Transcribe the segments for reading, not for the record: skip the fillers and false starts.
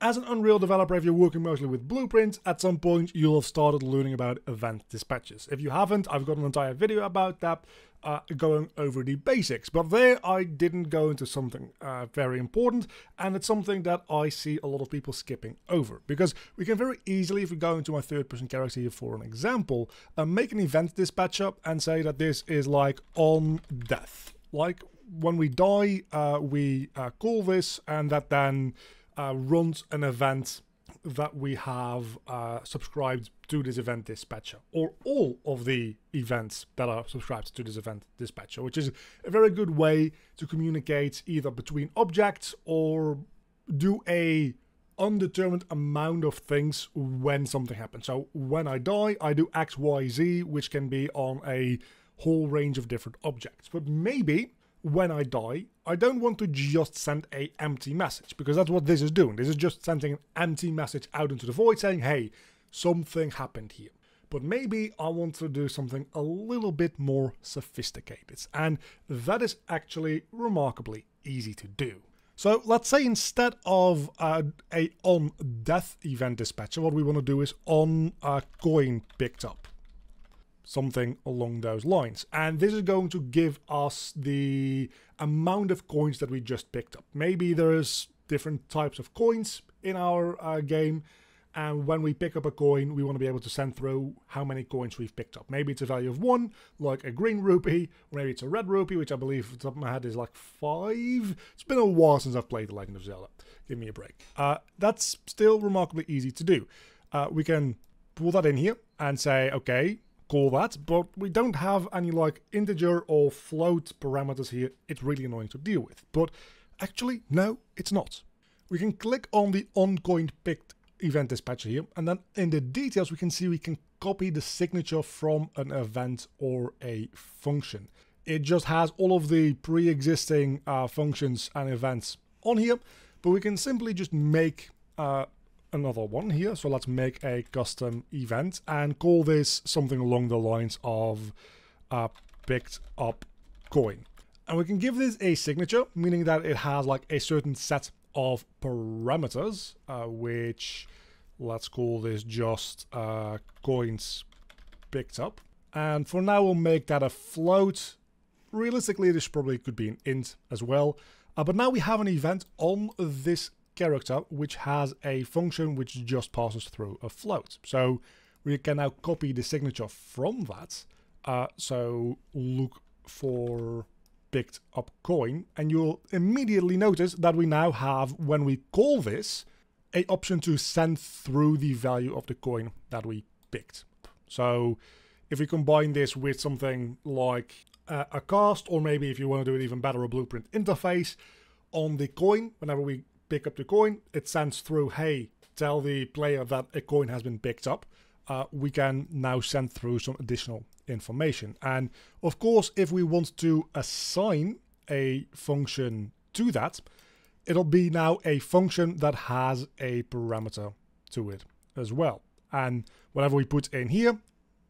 As an Unreal developer, if you're working mostly with blueprints, at some point you'll have started learning about event dispatchers. If you haven't, I've got an entire video about that, going over the basics. But there I didn't go into something very important, and it's something that I see a lot of people skipping over. Because we can very easily, if we go into my third-person character here for an example, make an event dispatch up and say that this is like on death. Like when we die, we call this, and that then runs an event that we have subscribed to this event dispatcher, or all of the events that are subscribed to this event dispatcher, which is a very good way to communicate either between objects or do a undetermined amount of things when something happens. So when I die, I do X, Y, Z, which can be on a whole range of different objects. But maybe when I die, I don't want to just send an empty message, because that's what this is doing. This is just sending an empty message out into the void saying, hey, something happened here. But maybe I want to do something a little bit more sophisticated. And that is actually remarkably easy to do. So let's say instead of a on death event dispatcher, what we want to do is on a coin picked up. Something along those lines. And this is going to give us the amount of coins that we just picked up. Maybe there's different types of coins in our game, and when we pick up a coin, we want to be able to send through how many coins we've picked up. Maybe it's a value of 1, like a green rupee, or maybe it's a red rupee, which I believe off the top of my head is like 5. It's been a while since I've played The Legend of Zelda. Give me a break. That's still remarkably easy to do. We can pull that in here and say, okay, call that, but we don't have any like integer or float parameters here. It's really annoying to deal with. But actually, no, it's not. We can click on the onCoinPicked event dispatcher here, and then in the details we can see we can copy the signature from an event or a function. It just has all of the pre-existing functions and events on here, but we can simply just make another one here. So let's make a custom event and call this something along the lines of picked up coin. And we can give this a signature, meaning that it has like a certain set of parameters, which let's call this just coins picked up. And for now, we'll make that a float. Realistically, this probably could be an int as well. But now we have an event on this character which has a function which just passes through a float. So we can now copy the signature from that. So look for picked up coin, and you'll immediately notice that we now have, when we call this, an option to send through the value of the coin that we picked. So if we combine this with something like a cast, or maybe if you want to do it even better, a blueprint interface on the coin, whenever we pick up the coin, it sends through, hey, tell the player that a coin has been picked up. We can now send through some additional information. And of course, if we want to assign a function to that, it'll be now a function that has a parameter to it as well. And whatever we put in here,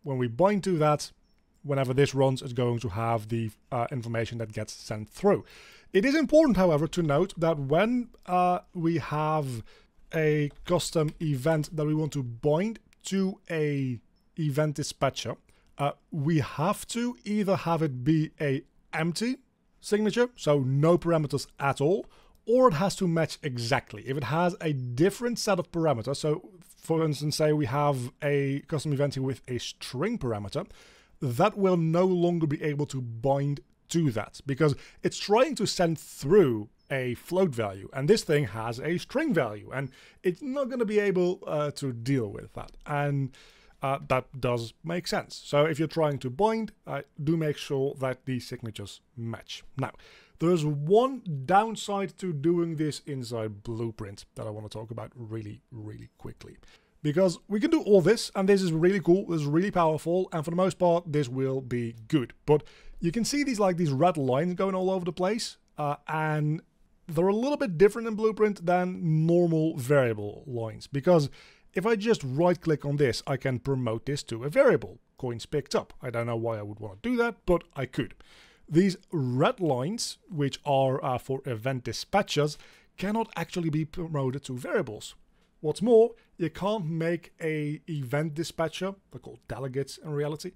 when we bind to that, whenever this runs, it's going to have the information that gets sent through. It is important, however, to note that when we have a custom event that we want to bind to a event dispatcher, we have to either have it be a empty signature, so no parameters at all, or it has to match exactly. If it has a different set of parameters, so for instance, say we have a custom event here with a string parameter, that will no longer be able to bind to that, because it's trying to send through a float value, and this thing has a string value, and it's not going to be able to deal with that. And that does make sense. So if you're trying to bind, do make sure that these signatures match. Now, there's one downside to doing this inside Blueprint that I want to talk about really, really quickly. Because we can do all this, and this is really cool, this is really powerful, and for the most part, this will be good. But you can see these, like, these red lines going all over the place, and they're a little bit different in Blueprint than normal variable lines. Because if I just right-click on this, I can promote this to a variable, coins picked up. I don't know why I would want to do that, but I could. These red lines, which are for event dispatchers, cannot actually be promoted to variables. What's more, you can't make an event dispatcher, they're called delegates in reality,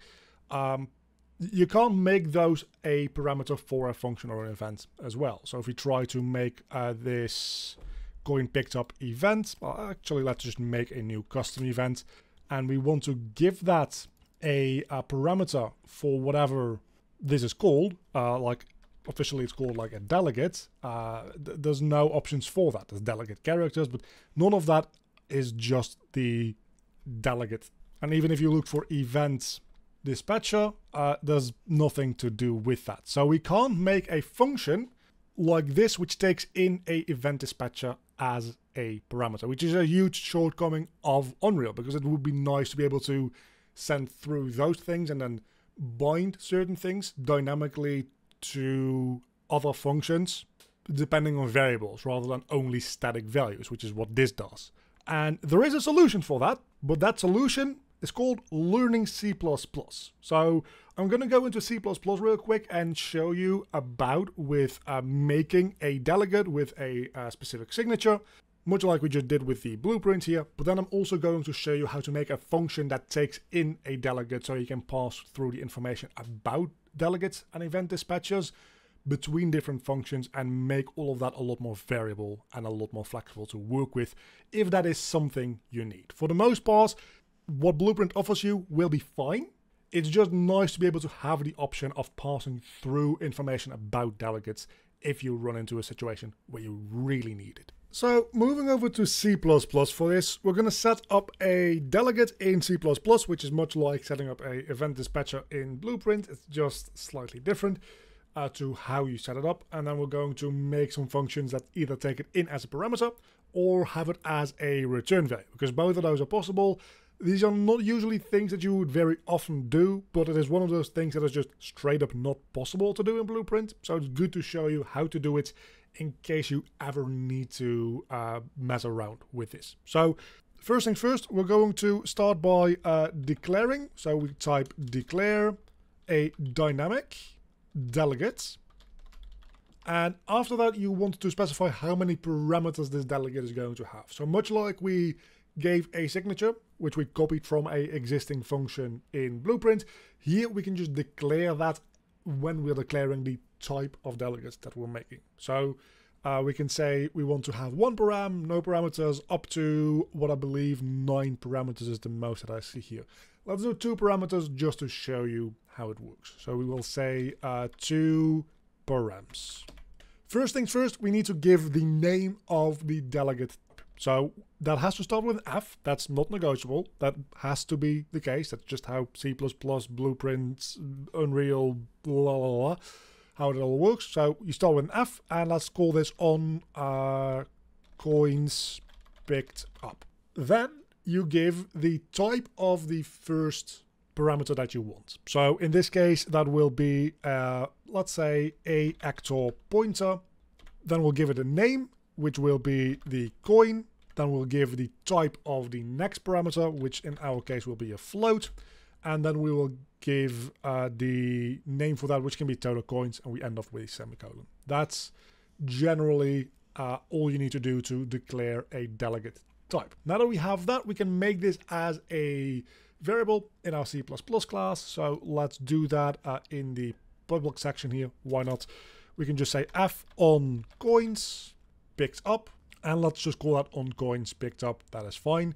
you can't make those a parameter for a function or an event as well. So if we try to make this coin picked up event, well, actually let's just make a new custom event, and we want to give that a parameter for whatever this is called, like officially it's called like a delegate. There's no options for that. There's delegate characters, but none of that is just the delegate. And even if you look for event dispatcher, there's nothing to do with that. So we can't make a function like this which takes in a event dispatcher as a parameter, which is a huge shortcoming of Unreal, because it would be nice to be able to send through those things and then bind certain things dynamically to other functions depending on variables rather than only static values, which is what this does. And there is a solution for that, but that solution is called learning C++. So I'm going to go into C++ real quick and show you about with making a delegate with a specific signature, much like we just did with the blueprint here. But then I'm also going to show you how to make a function that takes in a delegate, so you can pass through the information about delegates and event dispatchers between different functions and make all of that a lot more variable and a lot more flexible to work with, if that is something you need. For the most part, what Blueprint offers you will be fine. It's just nice to be able to have the option of passing through information about delegates if you run into a situation where you really need it. So moving over to C++ for this, we're going to set up a delegate in C++, which is much like setting up a event dispatcher in Blueprint. It's just slightly different to how you set it up. And then we're going to make some functions that either take it in as a parameter or have it as a return value, because both of those are possible. These are not usually things that you would very often do, but it is one of those things that is just straight up not possible to do in Blueprint. So it's good to show you how to do it in case you ever need to mess around with this. So first things first, we're going to start by declaring. So we type declare a dynamic delegate. And after that, you want to specify how many parameters this delegate is going to have. So much like we gave a signature, which we copied from an existing function in Blueprint, here we can just declare that when we're declaring the type of delegates that we're making. So we can say we want to have one param, no parameters, up to what I believe 9 parameters is the most that I see here. Let's do 2 parameters just to show you how it works. So we will say 2 params. First things first, we need to give the name of the delegate. So that has to start with an F. That's not negotiable. That has to be the case. That's just how C++, Blueprint, Unreal, blah, blah, blah, how it all works. So you start with an F, and let's call this on coins picked up. Then you give the type of the first parameter that you want. So in this case, that will be, let's say, a actor pointer. Then we'll give it a name, which will be the coin. Then we'll give the type of the next parameter, which in our case will be a float. And then we will give the name for that, which can be total coins, and we end up with a semicolon. That's generally all you need to do to declare a delegate type. Now that we have that, we can make this as a variable in our C++ class. So let's do that in the public section here. Why not? We can just say F on coins picked up, and let's just call that on coins picked up. That is fine.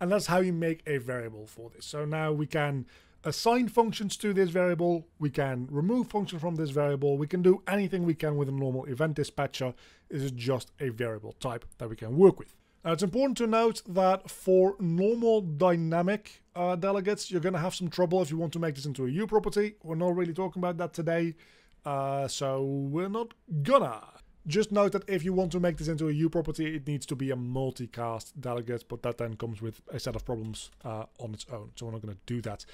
And that's how you make a variable for this. So now we can assign functions to this variable. We can remove functions from this variable. We can do anything we can with a normal event dispatcher. This is just a variable type that we can work with. Now it's important to note that for normal dynamic delegates, you're going to have some trouble if you want to make this into a UProperty. We're not really talking about that today. So we're not gonna. Just note that if you want to make this into a UProperty, it needs to be a multicast delegate, but that then comes with a set of problems on its own. So we're not going to do that.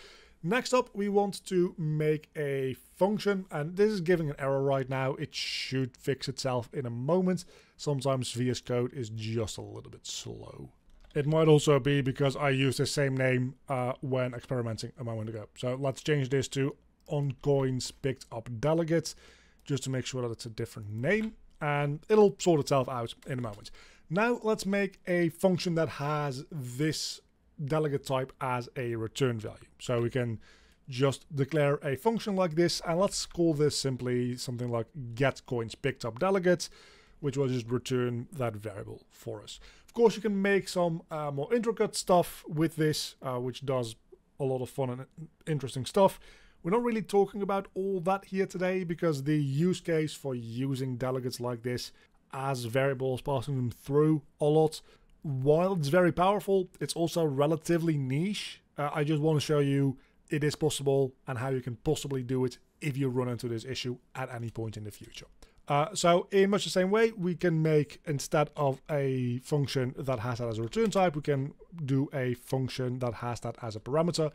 Next up, we want to make a function, and this is giving an error right now. It should fix itself in a moment. Sometimes VS Code is just a little bit slow. It might also be because I used the same name when experimenting a moment ago. So let's change this to onCoinsPickedUp delegate, just to make sure that it's a different name. and it'll sort itself out in a moment. Now let's make a function that has this delegate type as a return value. So we can just declare a function like this, and let's call this simply something like getCoinsPickedUpDelegate, which will just return that variable for us. Of course, you can make some more intricate stuff with this, which does a lot of fun and interesting stuff. We're not really talking about all that here today, because the use case for using delegates like this as variables, passing them through a lot, while it's very powerful, it's also relatively niche. I just want to show you it is possible and how you can possibly do it if you run into this issue at any point in the future. So in much the same way, we can make, instead of a function that has that as a return type, we can do a function that has that as a parameter.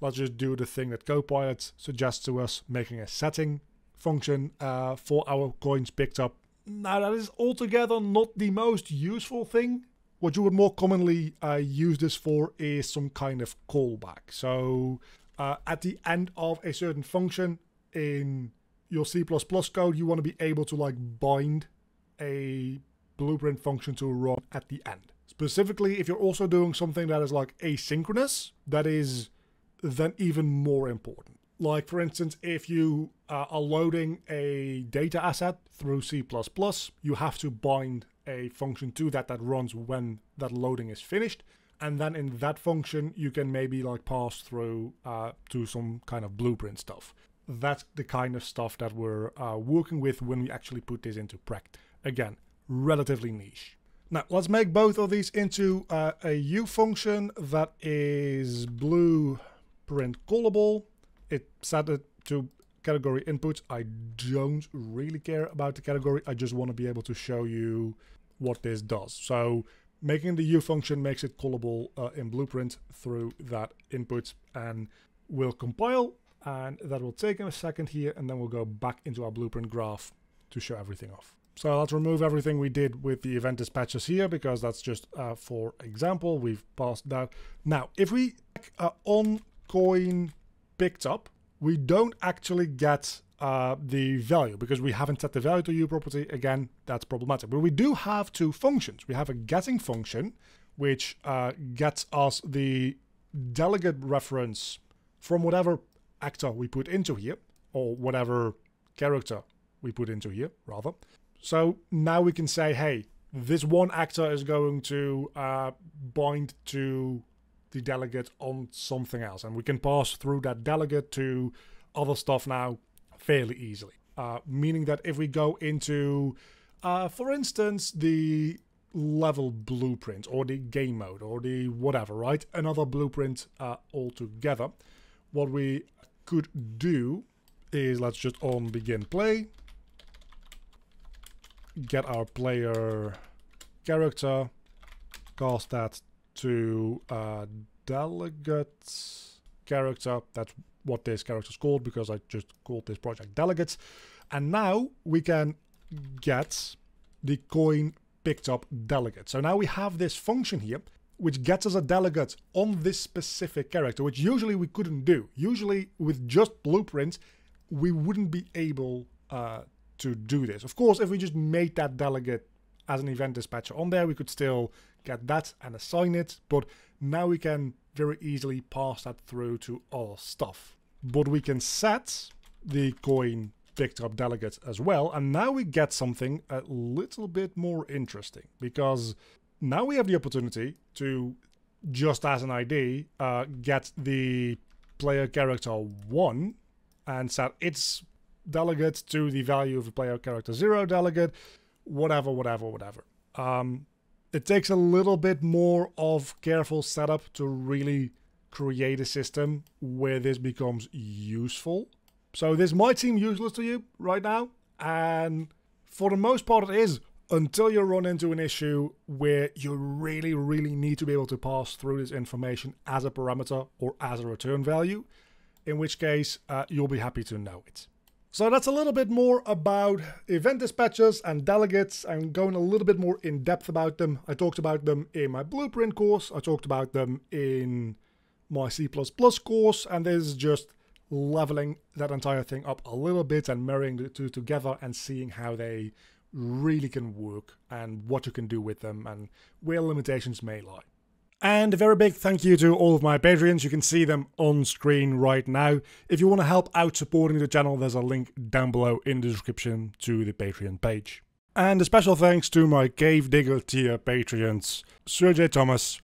Let's just do the thing that Copilot suggests to us, making a setting function for our coins picked up. Now, that is altogether not the most useful thing. What you would more commonly use this for is some kind of callback. So at the end of a certain function in your C++ code, you want to be able to like bind a blueprint function to run at the end. Specifically, if you're also doing something that is like asynchronous, that is then even more important. Like for instance, if you are loading a data asset through C++, you have to bind a function to that that runs when that loading is finished. And then in that function, you can maybe like pass through to some kind of blueprint stuff. That's the kind of stuff that we're working with when we actually put this into practice. Again, relatively niche. Now, let's make both of these into a U function that is blueprint callable. It set it to category input. I don't really care about the category. I just want to be able to show you what this does. So making the U function makes it callable in Blueprint through that input, and we'll compile. And that will take a second here, and then we'll go back into our blueprint graph to show everything off. So let's remove everything we did with the event dispatchers here, because that's just for example. We've passed that. Now, if we check onCoinPicked, we don't actually get the value, because we haven't set the value to UProperty. Again, that's problematic. But we do have two functions. We have a getting function, which gets us the delegate reference from whatever actor we put into here, or whatever character we put into here, rather. So now we can say, hey, this one actor is going to bind to the delegate on something else, and we can pass through that delegate to other stuff now fairly easily. Meaning that if we go into, for instance, the level blueprint, or the game mode, or the whatever, right? Another blueprint altogether. What we could do is, let's just on begin play, get our player character, cast that to delegate character. That's what this character is called, because I just called this project delegates. And now we can get the coin picked up delegate. So now we have this function here, which gets us a delegate on this specific character, which usually we couldn't do. Usually with just blueprints, we wouldn't be able to do this. Of course, if we just made that delegate as an event dispatcher on there, we could still get that and assign it, but now we can very easily pass that through to other stuff. But we can set the coin picked up delegate as well, and now we get something a little bit more interesting, because now we have the opportunity to, just as an ID, get the player character 1 and set its delegate to the value of the player character 0 delegate, whatever, whatever, whatever. It takes a little bit more of careful setup to really create a system where this becomes useful. So this might seem useless to you right now, and for the most part it is, until you run into an issue where you really, really need to be able to pass through this information as a parameter or as a return value, in which case you'll be happy to know it. So that's a little bit more about event dispatchers and delegates, and going a little bit more in depth about them. I talked about them in my Blueprint course, I talked about them in my C++ course, and this is just leveling that entire thing up a little bit and marrying the two together and seeing how they really can work and what you can do with them and where limitations may lie. And a very big thank you to all of my Patreons. You can see them on screen right now. If you want to help out supporting the channel, there's a link down below in the description to the Patreon page. And a special thanks to my Cave Digger tier Patreons, Sergey Thomas,